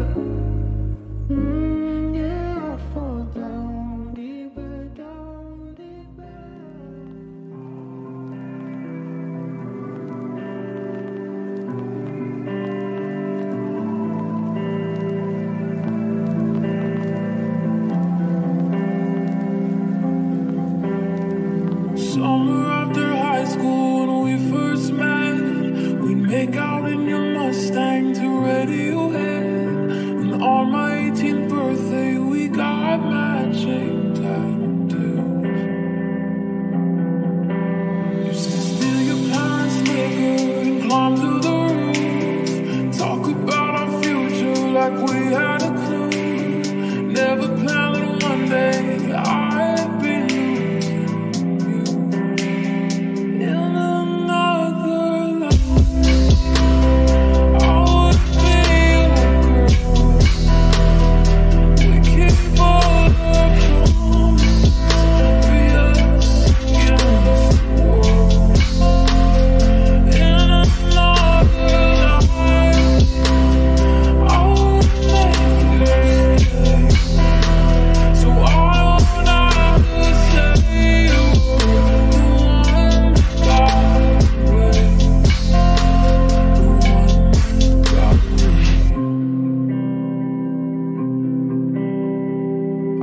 Yeah, I fall down deeper, down deeper.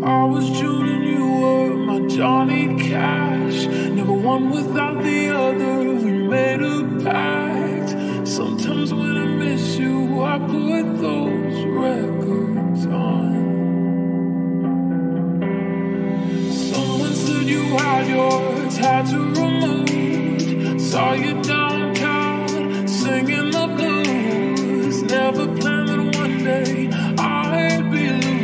I was June and you were my Johnny Cash. Never one without the other, we made a pact. Sometimes when I miss you, I put those records on. Someone said you had your tattoo removed. Saw you downtown, singing the blues. Never planned that one day I'd be losing.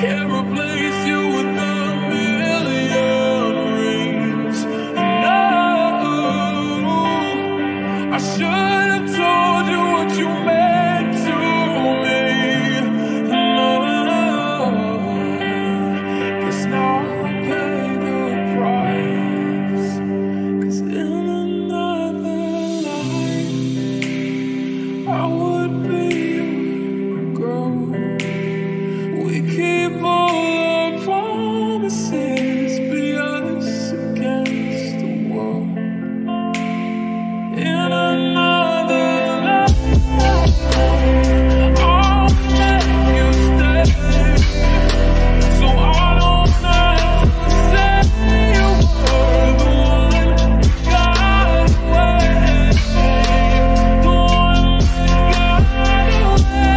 Can't replace you with a million rings. No, I should have told you what you meant to me. No, guess now I pay the price. 'Cause in another life, I would be your girl. We keep all our promises, be us against the wall. In another life, I'll make you stay, so I don't have to say you were the one that got away, the one that got away.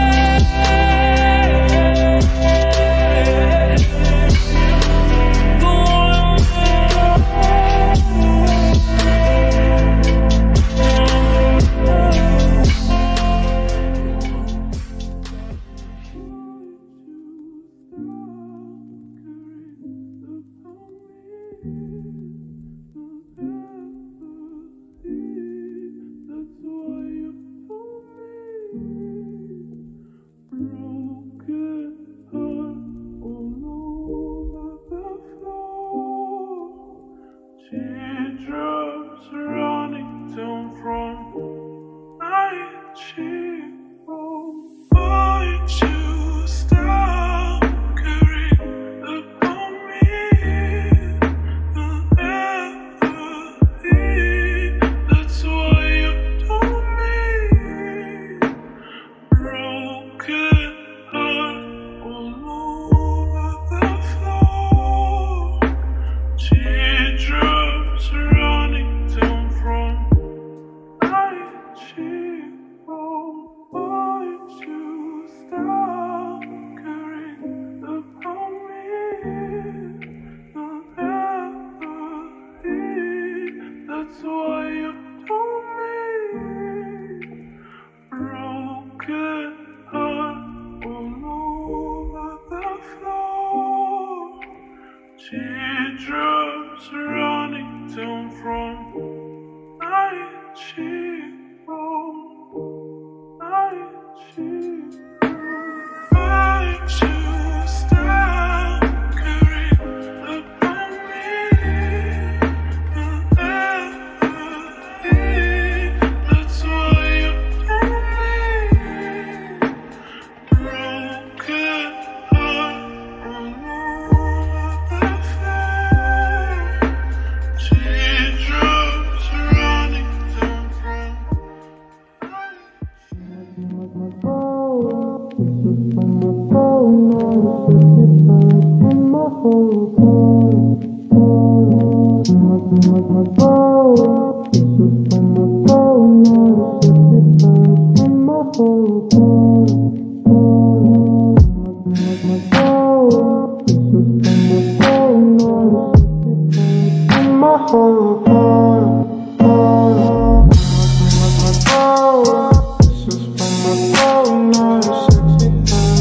Teardrops running down from my cheekbone. Would you stop caring about me? You'll never be. That's why you told me. Broken heart all over the floor. Teardrops running down from my cheekbone. Would you stop caring about me? You'll never be. That's why you told me. Broken heart all over the floor. Teardrops running down from my cheekbone, my cheekbone. Would you stop caring about me? You'll never be. That's why you told me. Broken heart all over the floor. Teardrops running down from my phone, not a 65.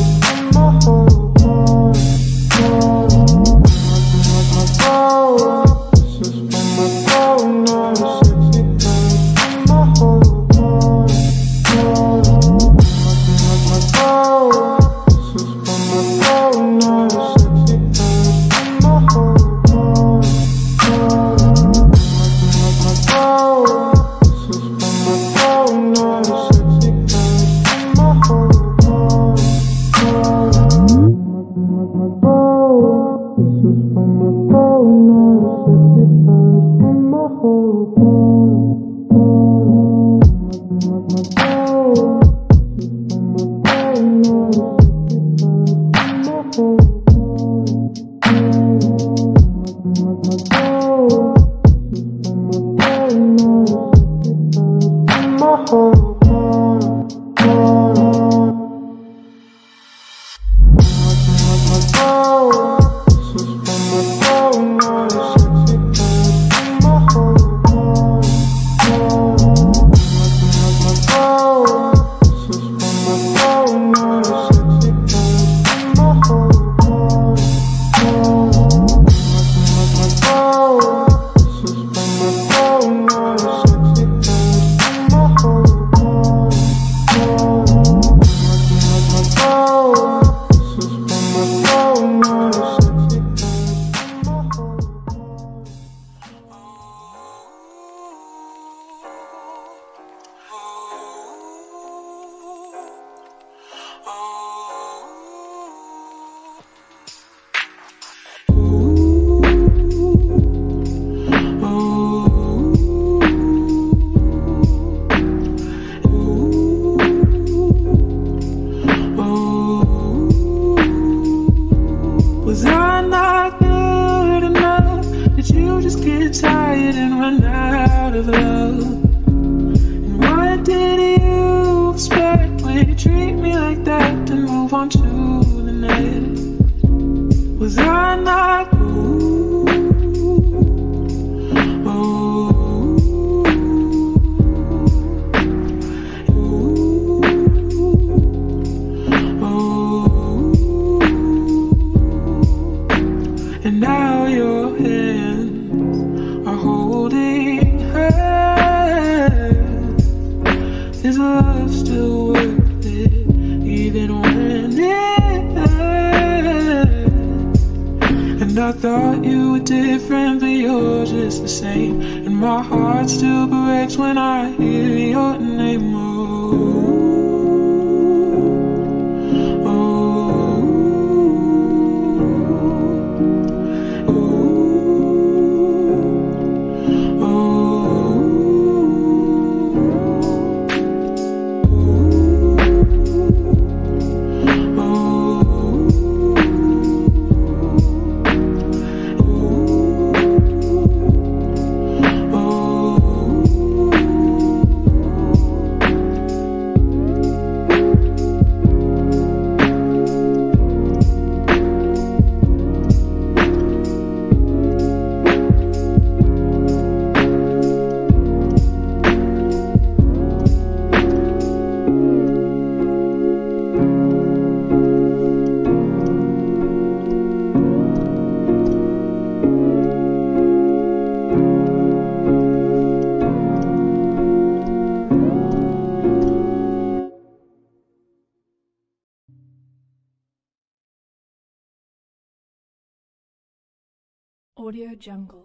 Audio Jungle.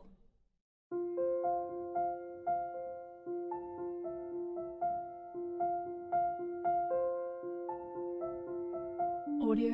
Audio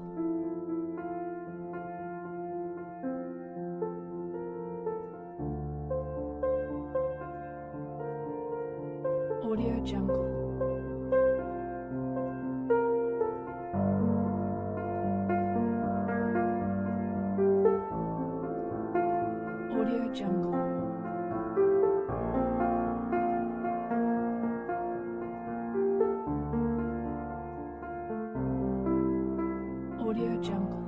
Audio Jungle.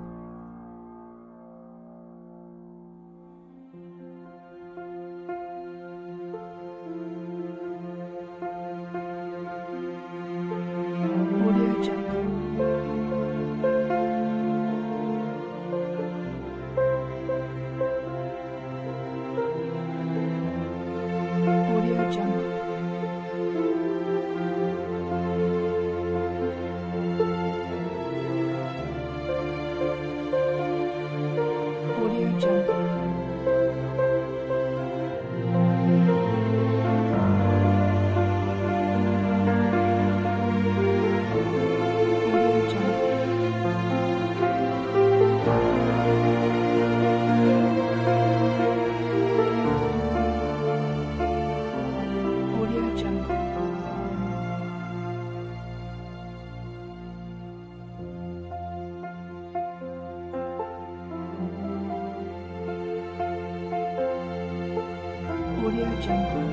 Audio Jungle.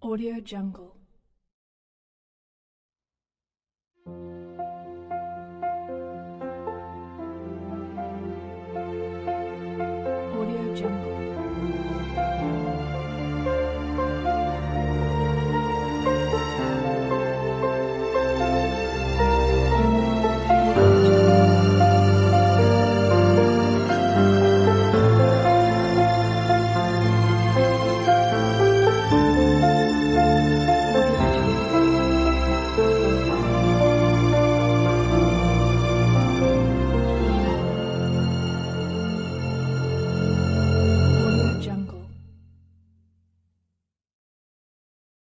Audio Jungle. Audio Jungle.